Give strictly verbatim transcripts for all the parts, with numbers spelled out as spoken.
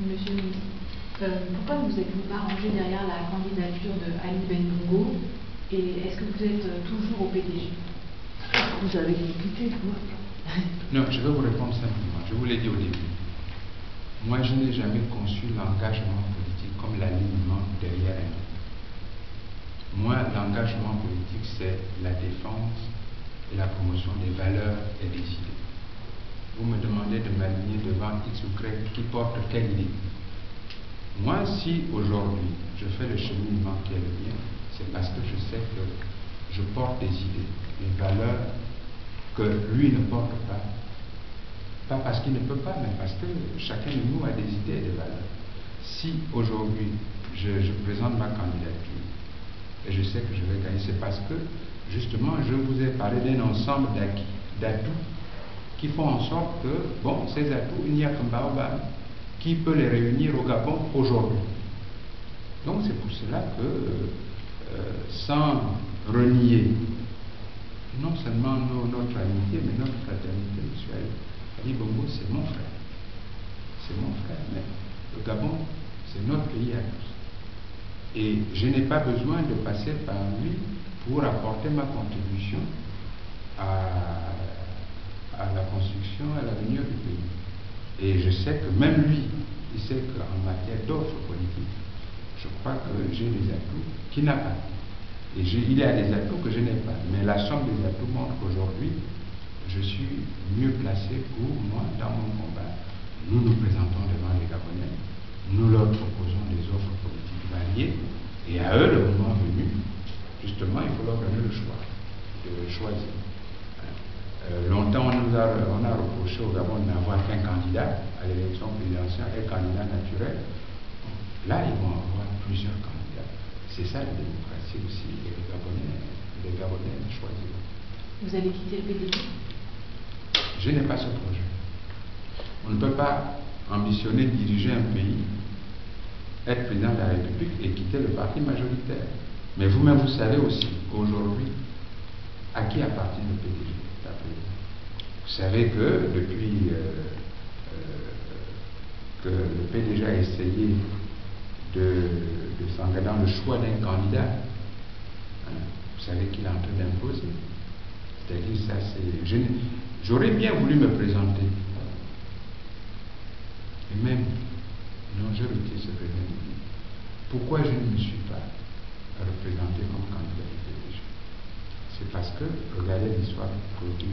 Monsieur le ministre, euh, pourquoi vous n'êtes-vous pas rangé derrière la candidature de Ali Bongo et est-ce que vous êtes euh, toujours au P D G? Vous avez expliqué, quoi. Non, je vais vous répondre simplement. Je vous l'ai dit au début. Moi, je n'ai jamais conçu l'engagement politique comme l'alignement derrière un homme. Moi, l'engagement politique, c'est la défense et la promotion des valeurs et des idées. Vous me demandez de m'aligner devant X ou Y qui porte quelle idée. Moi, si aujourd'hui je fais le cheminement qui est le mien, c'est parce que je sais que je porte des idées, des valeurs que lui ne porte pas. Pas parce qu'il ne peut pas, mais parce que chacun de nous a des idées et des valeurs. Si aujourd'hui je, je présente ma candidature, et je sais que je vais gagner, c'est parce que, justement, je vous ai parlé d'un ensemble d'atouts qui font en sorte que, bon, ces atouts, il n'y a qu'un baobab qui peut les réunir au Gabon aujourd'hui. Donc, c'est pour cela que, euh, sans renier non seulement nos, notre amitié, mais notre fraternité, M. Ali Bongo, c'est mon frère. C'est mon frère, mais le Gabon, c'est notre pays à tous. Et je n'ai pas besoin de passer par lui pour apporter ma contribution à, à la construction, à l'avenir du pays. Et je sais que même lui, il sait qu'en matière d'offres politiques, je crois que j'ai des atouts qu'il n'a pas. Et je, il y a des atouts que je n'ai pas. Mais la somme des atouts montre qu'aujourd'hui, je suis mieux placé pour moi dans mon combat. Nous nous présentons devant les Gabonais, nous leur proposons des offres politiques. Et à eux, le moment venu, justement, il faut leur donner le choix, de choisir. Euh, longtemps, on nous a, on a reproché au Gabon de n'avoir qu'un candidat à l'élection présidentielle, un candidat naturel. Là, ils vont avoir plusieurs candidats. C'est ça la démocratie aussi, et les Gabonais, les Gabonais choisissent. Vous allez quitter le P D G? Je n'ai pas ce projet. On ne peut pas ambitionner de diriger un pays, être président de la République et quitter le parti majoritaire. Mais vous-même, vous savez aussi qu'aujourd'hui, à qui appartient le P D G? Vous savez que depuis euh, euh, que le P D G a essayé de, de s'engager dans le choix d'un candidat, hein, vous savez qu'il est en train d'imposer. C'est-à-dire, ça, c'est. J'aurais bien voulu me présenter. Et même. Non, je retire ce président. Pourquoi je ne me suis pas représenté comme candidat du P D G? C'est parce que, regardez l'histoire du pays.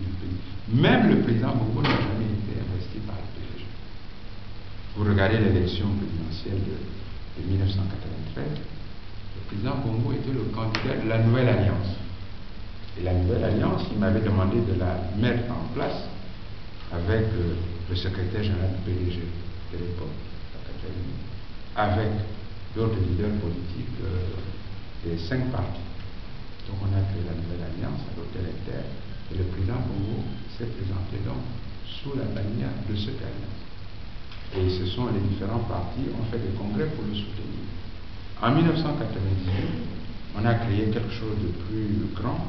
Même le président Bongo n'a jamais été investi par le P D G. Vous regardez l'élection présidentielle de, de mille neuf cent quatre-vingt-treize, le président Bongo était le candidat de la Nouvelle Alliance. Et la Nouvelle Alliance, il m'avait demandé de la mettre en place avec euh, le secrétaire général du P D G de l'époque, avec d'autres leaders politiques euh, des cinq partis. Donc on a créé la Nouvelle Alliance à l'hôtel Inter et le président Bongo s'est présenté donc sous la bannière de cette alliance. Et ce sont les différents partis ont fait des congrès pour le soutenir. En mille neuf cent quatre-vingt-dix-huit, on a créé quelque chose de plus grand,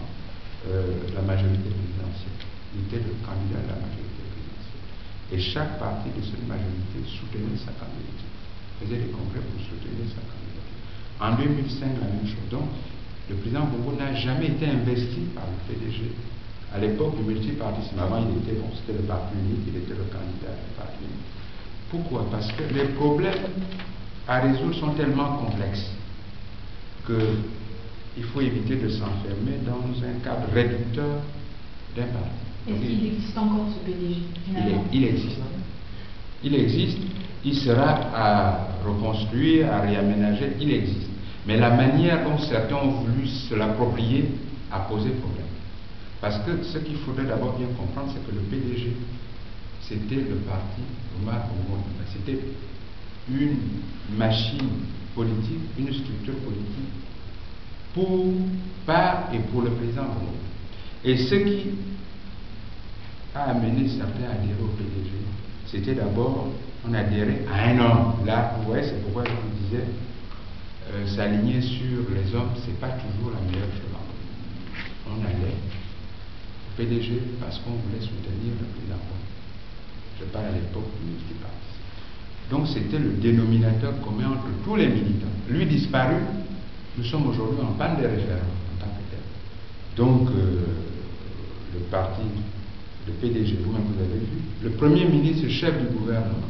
euh, la majorité présidentielle. Il était le candidat de la majorité présidentielle. Et chaque parti de cette majorité soutenait sa candidature. Faisait des congrès pour soutenir sa candidature. En deux mille cinq, la même chose. Donc, le président Bongo n'a jamais été investi par le P D G. À l'époque du multipartisme, avant, il était, bon, c'était le parti unique, il était le candidat du parti unique. Pourquoi? Parce que les problèmes à résoudre sont tellement complexes qu'il faut éviter de s'enfermer dans un cadre réducteur d'un parti. Est-ce qu'il existe encore ce P D G finalement? Il, est, il existe. Il existe. Il sera à reconstruire, à réaménager, il existe. Mais la manière dont certains ont voulu se l'approprier a posé problème. Parce que ce qu'il faudrait d'abord bien comprendre, c'est que le P D G, c'était le parti Omar Bongo. C'était une machine politique, une structure politique, pour, par et pour le président Bongo. Et ce qui a amené certains à adhérer au P D G, c'était d'abord, on adhérait à un homme. Là, vous voyez, c'est pourquoi je vous disais, euh, s'aligner sur les hommes, c'est pas toujours la meilleure chose. On allait au P D G parce qu'on voulait soutenir le président. Je parle à l'époque du multipartisme. Donc c'était le dénominateur commun entre tous les militants. Lui disparu, nous sommes aujourd'hui en panne de référence en tant que tel. Donc euh, le parti, le P D G, vous-même vous avez vu, le premier ministre, chef du gouvernement,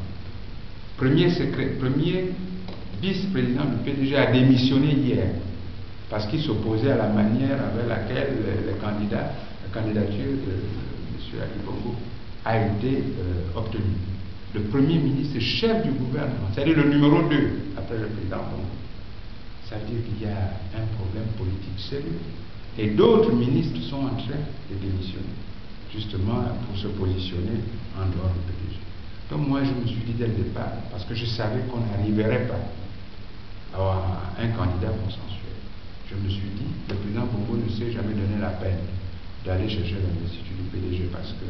premier secré, premier vice-président du P D G a démissionné hier parce qu'il s'opposait à la manière avec laquelle les candidats, la candidature de M. Ali Bongo a été euh, obtenue. Le premier ministre, chef du gouvernement, c'est-à-dire le numéro deux après le président Bongo. Ça veut dire qu'il y a un problème politique sérieux. Et d'autres ministres sont en train de démissionner, justement pour se positionner en dehors du P D G. Donc moi je me suis dit dès le départ, parce que je savais qu'on n'arriverait pas à un candidat consensuel. Je me suis dit, le président Bongo ne s'est jamais donné la peine d'aller chercher l'investiture du P D G parce que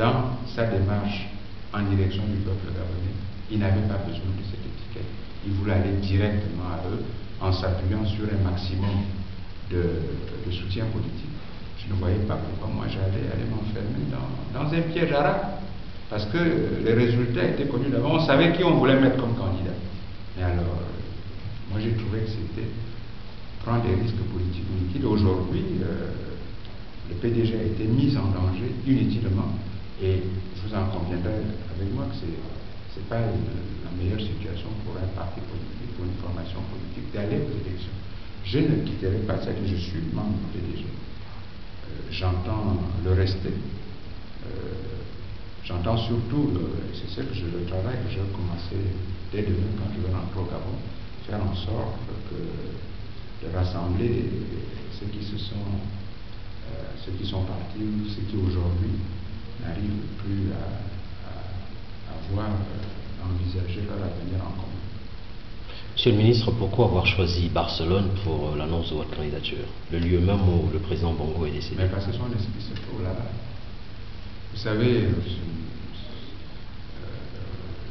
dans sa démarche en direction du peuple gabonais, il n'avait pas besoin de cette étiquette. Il voulait aller directement à eux en s'appuyant sur un maximum de, de soutien politique. Je ne voyais pas pourquoi moi j'allais aller m'enfermer dans, dans un piège arabe. Parce que les résultats étaient connus d'avant, on savait qui on voulait mettre comme candidat. Mais alors, moi j'ai trouvé que c'était prendre des risques politiques inutiles. Aujourd'hui, euh, le P D G a été mis en danger inutilement. Et je vous en conviendrai avec moi que ce n'est pas une, la meilleure situation pour un parti politique, pour une formation politique, d'aller aux élections. Je ne quitterai pas ça, que je suis membre du P D G. Euh, J'entends le respect. Euh, J'entends surtout, c'est ça que je le travail que je vais commencer dès demain quand je vais rentrer au Gabon, faire en sorte que, de rassembler ceux qui se sont, euh, ceux qui sont partis ou ceux qui aujourd'hui n'arrivent plus à, à, à voir, à envisager leur avenir en commun. Monsieur le ministre, pourquoi avoir choisi Barcelone pour l'annonce de votre candidature, le lieu même où le président Bongo est décédé? Mais parce que son esprit se trouve là-bas. Vous savez,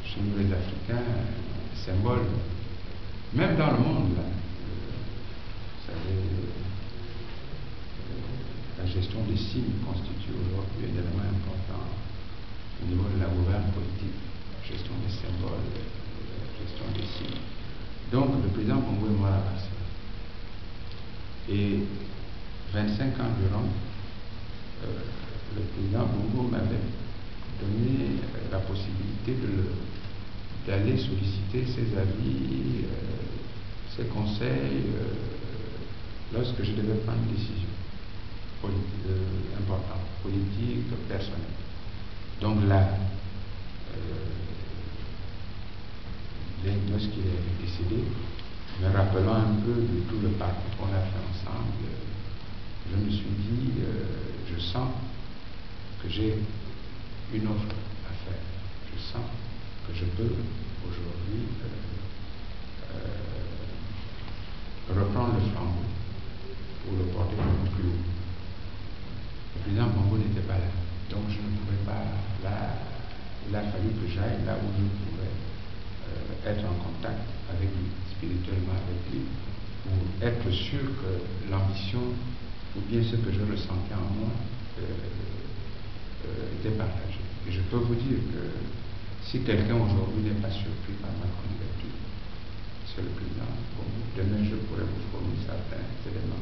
chez nous les Africains, symbole, même dans le monde, là, vous savez, la gestion des signes constitue aujourd'hui un élément important au niveau de la gouverne politique, gestion des symboles, gestion des signes. Donc le président Bongo est mort à Barcelone. Et vingt-cinq ans durant, euh, le président Bongo m'avait donné la possibilité d'aller solliciter ses avis, euh, ses conseils, euh, lorsque je devais prendre une décision politi euh, importante, politique, personnelle. Donc là, euh, lorsqu'il est décédé, me rappelant un peu de tout le parcours qu'on a fait ensemble, euh, je me suis dit, euh, je sens que j'ai une offre à faire. Je sens que je peux aujourd'hui euh, euh, reprendre le flambeau pour le porter beaucoup plus haut. Le président Bongo n'était pas là, donc je ne pouvais pas là. Il a fallu que j'aille là où je pouvais euh, être en contact avec lui, spirituellement avec lui, pour être sûr que l'ambition ou bien ce que je ressentais en moi euh, était partagé. Et je peux vous dire que si quelqu'un aujourd'hui n'est pas surpris par ma candidature, c'est le président Bongo. Demain, je pourrais vous fournir certains éléments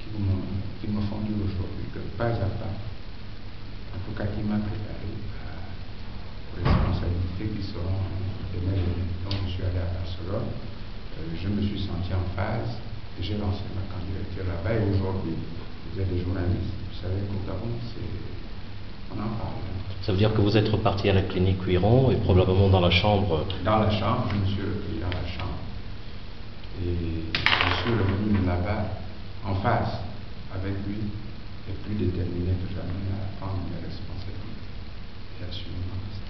qui, qui me font dire aujourd'hui que pas à pas, en tout cas qui m'a préparé aux responsabilités qui seront demain. Donc, je suis allé à Barcelone, euh, je me suis senti en phase et j'ai lancé ma candidature là-bas. Et aujourd'hui, vous êtes des journalistes, vous savez qu'au Gabon, c'est. Ça veut dire que vous êtes reparti à la clinique Cuiron et probablement dans la chambre. Dans la chambre, je me suis repris dans la chambre. Et je suis revenu là-bas en face avec lui et plus déterminé que jamais à prendre mes responsabilités et à assumer ma responsabilité.